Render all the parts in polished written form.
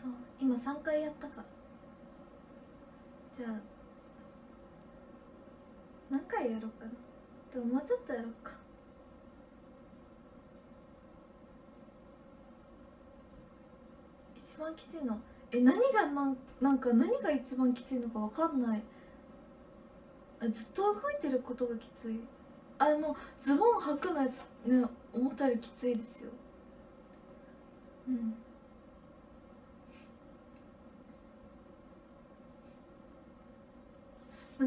そう今3回やったか。じゃあ何回やろうかな。でももうちょっとやろうか。一番きついの何が一番きついのか分かんない。ずっと動いてることがきつい。あ、もうズボン履くのやつね、思ったよりきついですよ。うん、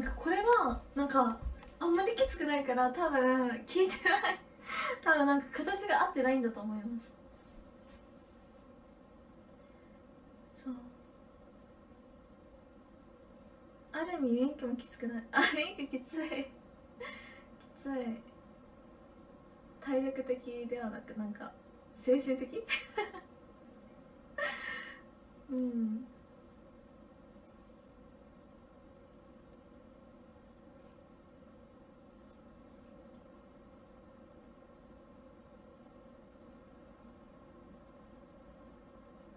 なんかこれはなんかあんまりきつくないから、多分聞いてない、多分なんか形が合ってないんだと思います。そうある意味演技もきつくない。あ、演技きついきつい。体力的ではなくなんか精神的うん、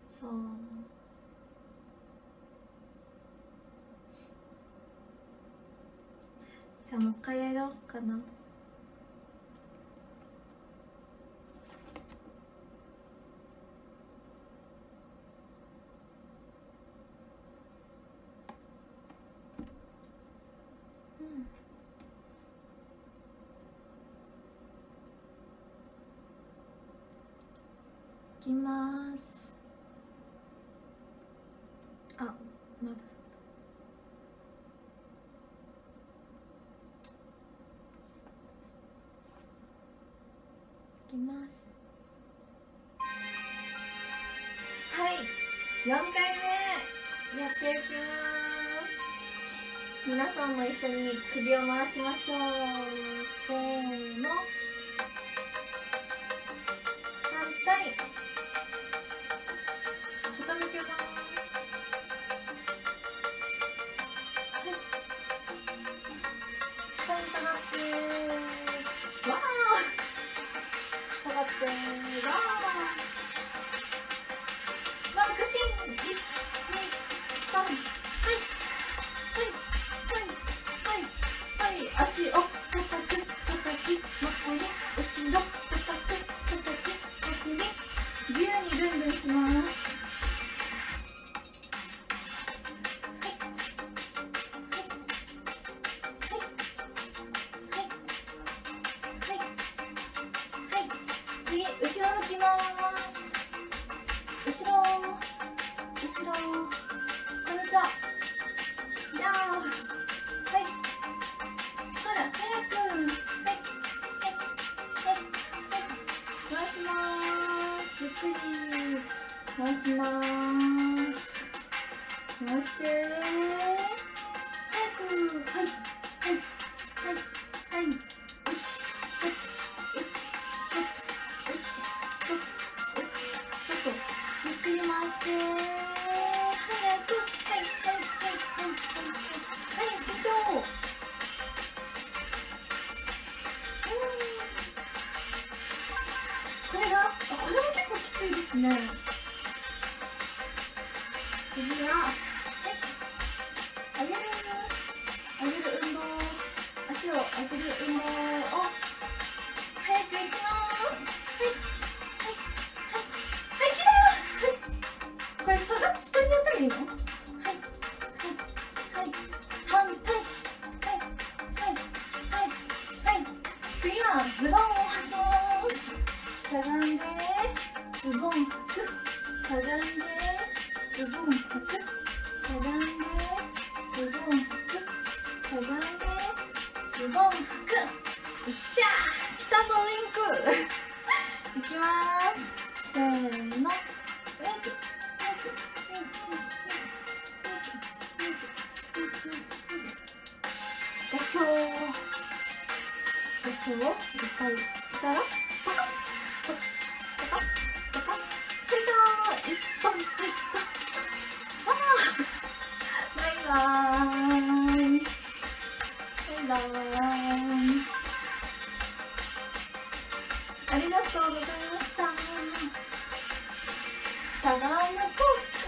そうじゃあもう一回やろうかな。いきます。あ、まだいきます。はい、4回目やっていきます。皆さんも一緒に首を回しましょう。せーの、反対ありがとうございました。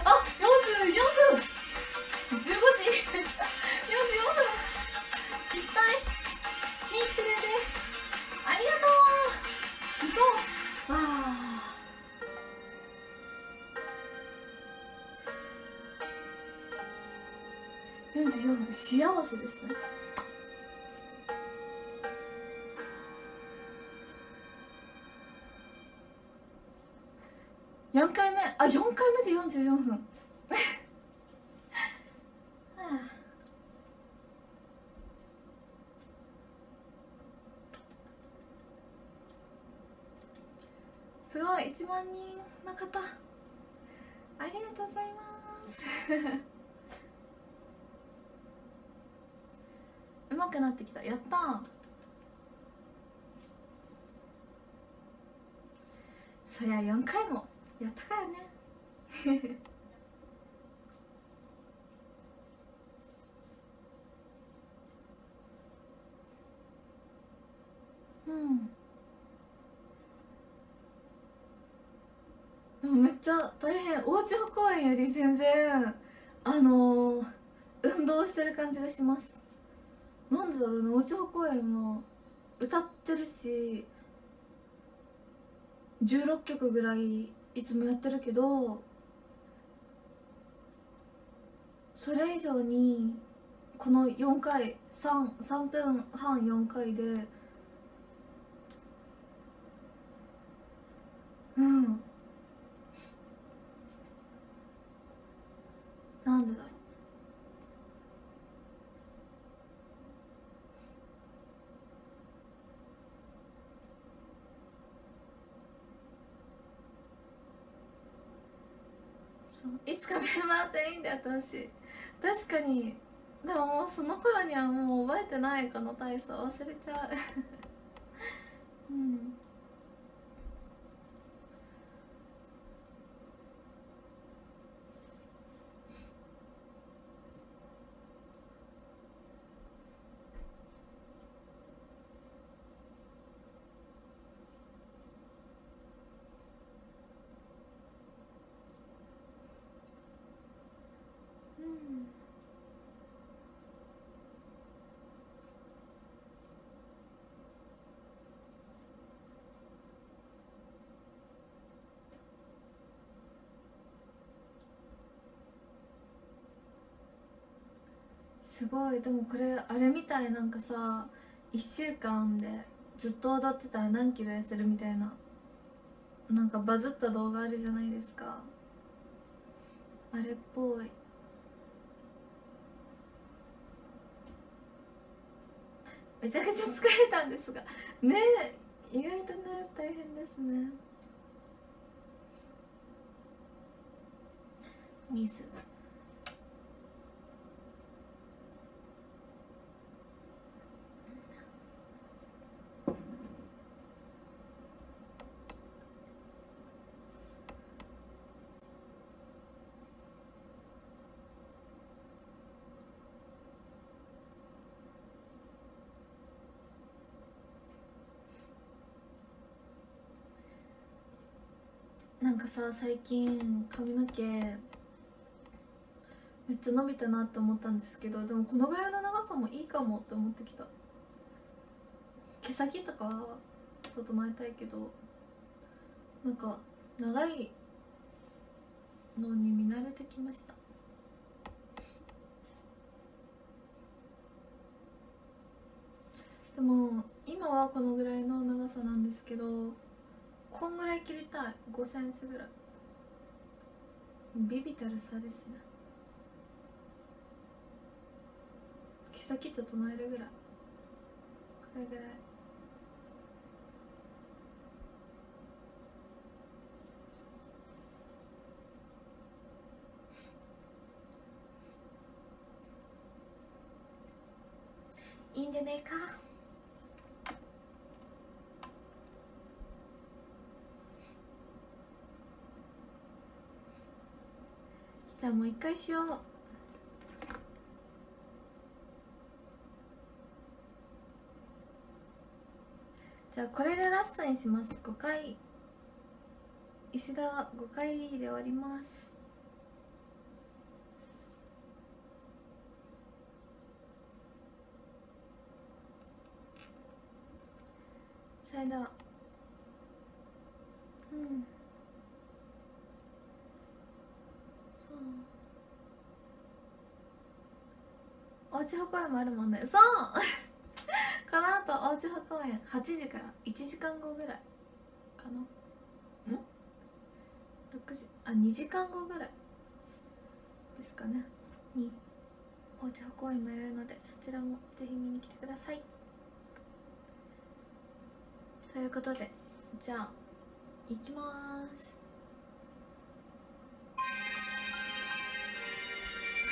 あ、44分、15時、44分、いっぱい見てくれてありがとう。わあ、44分、幸せですね。4回目、あ、4回目で44分。すごい、1万人の方ありがとうございますうまくなってきた、やった。そりゃ4回もやったからねうん。でもめっちゃ大変。おうち歩行より全然運動してる感じがします。なんでだろうね。おうち歩行も歌ってるし、16曲ぐらいいつもやってるけど、それ以上にこの4回3分半4回でなんでだろう。いつかメンバー全員でやってほしい。確かに。でももうその頃にはもう覚えてない、この体操忘れちゃううん。すごい。でもこれあれみたい、なんかさ、1週間でずっと踊ってたら何キロ痩せるみたいな、なんかバズった動画あるじゃないですか。あれっぽい。めちゃくちゃ疲れたんですがね。意外とね、大変ですね。水なんかさ、最近髪の毛めっちゃ伸びたなって思ったんですけど、でもこのぐらいの長さもいいかもって思ってきた。毛先とか整えたいけど、なんか長いのに見慣れてきました。でも今はこのぐらいの長さなんですけど、こんぐらい切りたい。5センチぐらい。ビビたるさですね。毛先整えるぐらい、これぐらい。いいんじゃねえか。じゃあもう一回しよう。じゃあこれでラストにします。5回、石田は5回で終わります。さよなら。うん。そう。おうち保園もあるもんね。そうこのあとおうち保園8時から1時間後ぐらいかな。ん ?6 時、あ、2時間後ぐらいですかねにおうち保園もやるので、そちらもぜひ見に来てください。ということで、じゃあ行きまーす。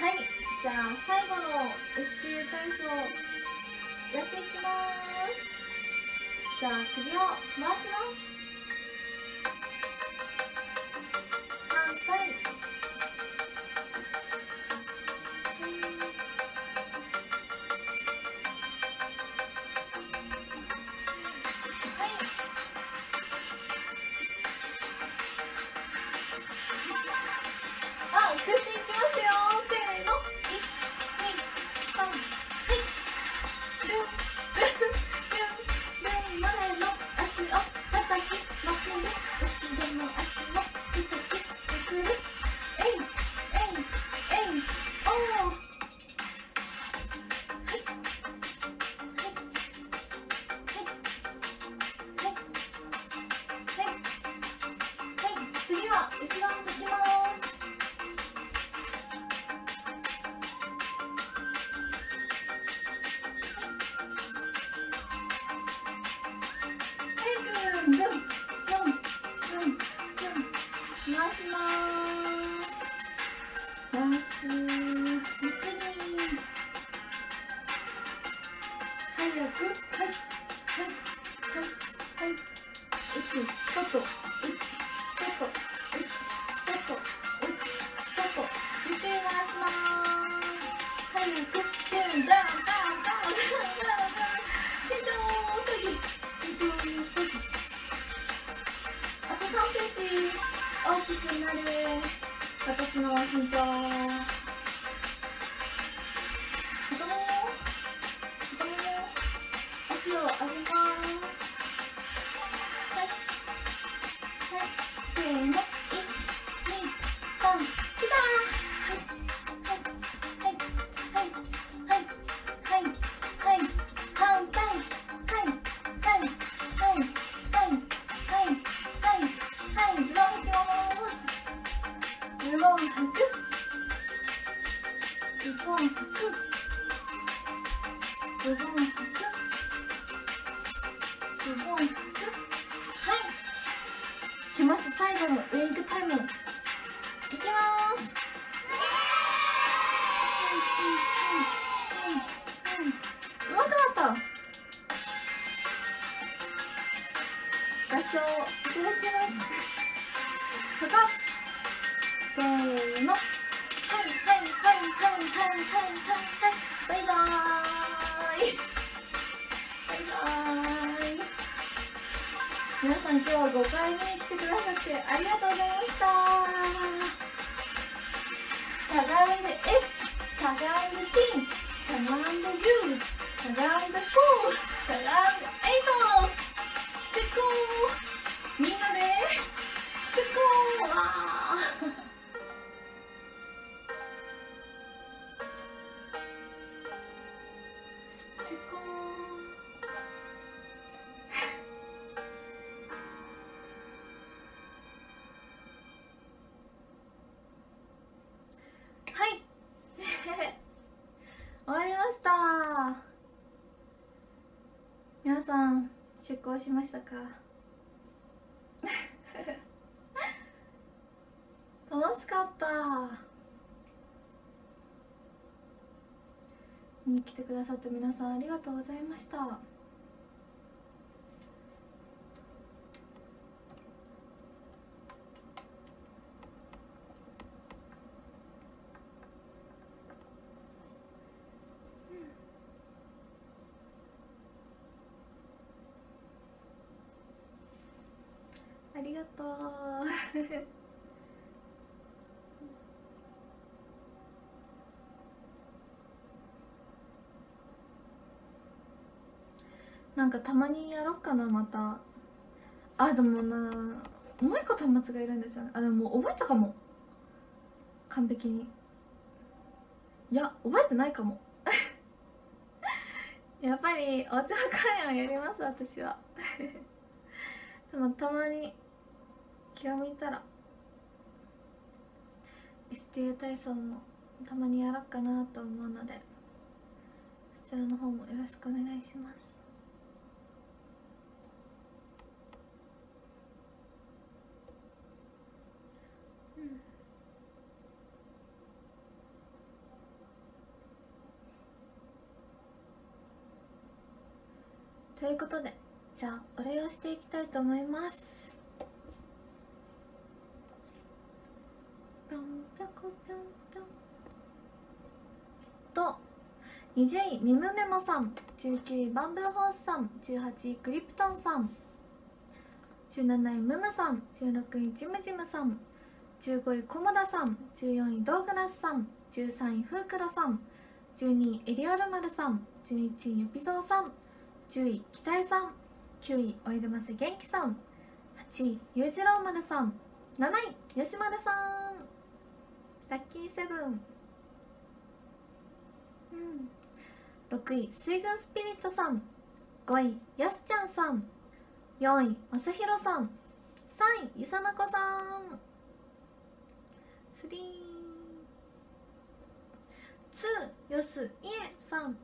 はい、じゃあ最後の STU 体操やっていきまーす。じゃあ首を回します。反対。出航しましたか楽しかった。見に来てくださった皆さんありがとうございました。ありがとうなんかたまにやろっかなまた。あ、でもな、もう一個端末がいるんですよね。あ、でももう覚えたかも、完璧に。いや、覚えてないかもやっぱりお茶会をやります、私はでもたまに気が向いたら STU 体操もたまにやろうかなと思うので、そちらの方もよろしくお願いします。ということで、じゃあお礼をしていきたいと思います。ぴょんぴょこぴょんぴょん。20位ミムメモさん、19位バンブルホースさん、18位クリプトンさん、17位ムムさん、16位ジムジムさん、15位コモダさん、14位ドーグラスさん、13位フークロさん、12位エリオルマルさん、11位ヨピゾウさん、10位キタエさん、9位おいでます元気さん、8位ゆうじろうまるさん、7位よしまるさん、ラッキーセブン、6位水軍スピリットさん、5位やすちゃんさん、4位まさひろさん、3位ゆさなこさん、3、2、よすいえさん、2。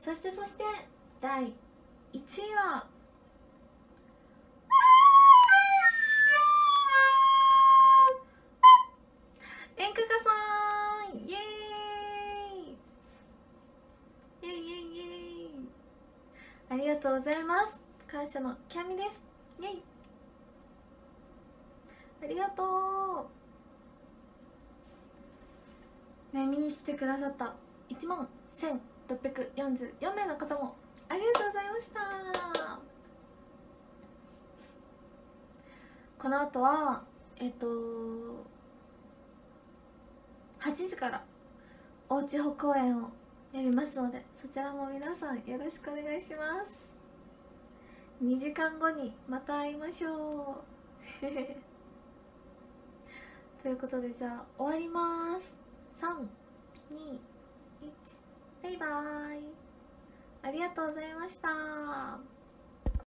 そして第1位は演歌家さん、イエーイイエイイエイイエイ、ありがとうございます。感謝のキャミです。イエイ、ありがとうね。見に来てくださった11644名の方もありがとうございました。この後は8時からおうち歩公演をやりますので、そちらも皆さんよろしくお願いします。2時間後にまた会いましょうということで、じゃあ終わります。3、2、1、バイバーイ。ありがとうございました。